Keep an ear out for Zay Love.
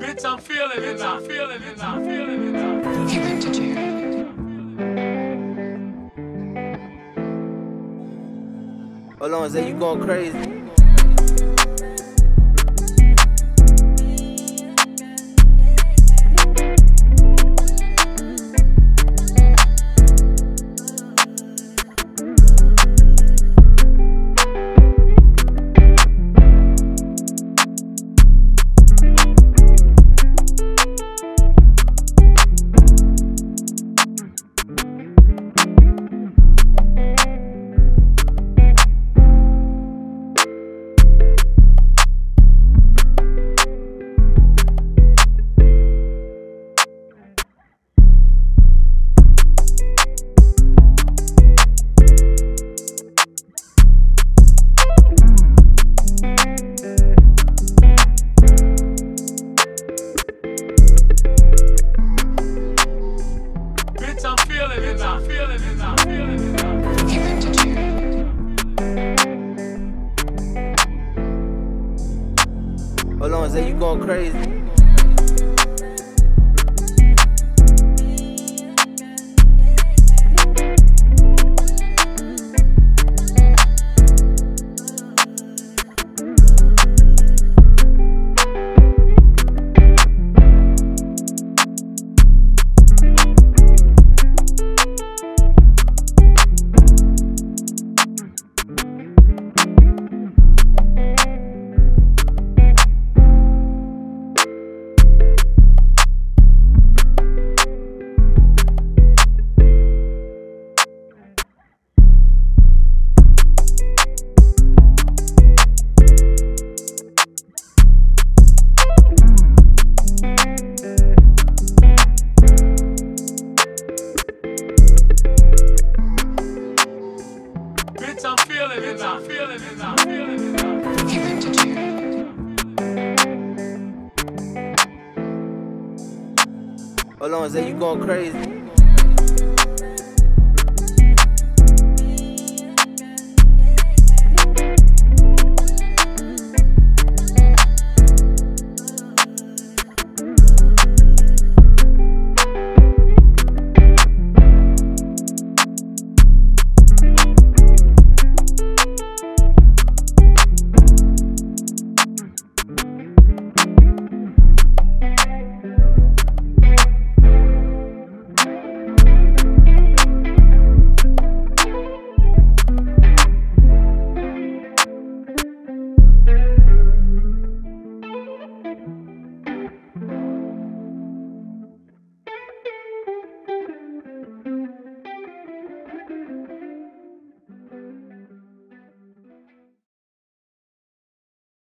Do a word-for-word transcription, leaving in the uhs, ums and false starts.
Bitch, I'm feeling it, I'm feeling it, I'm feeling it. You went to jail. Hold on, Zay, you going crazy. Hold on, Zay, you going crazy. I'm feeling it, I'm feeling it, I'm feeling it. You went to jail. Hold on, Zay, you going crazy.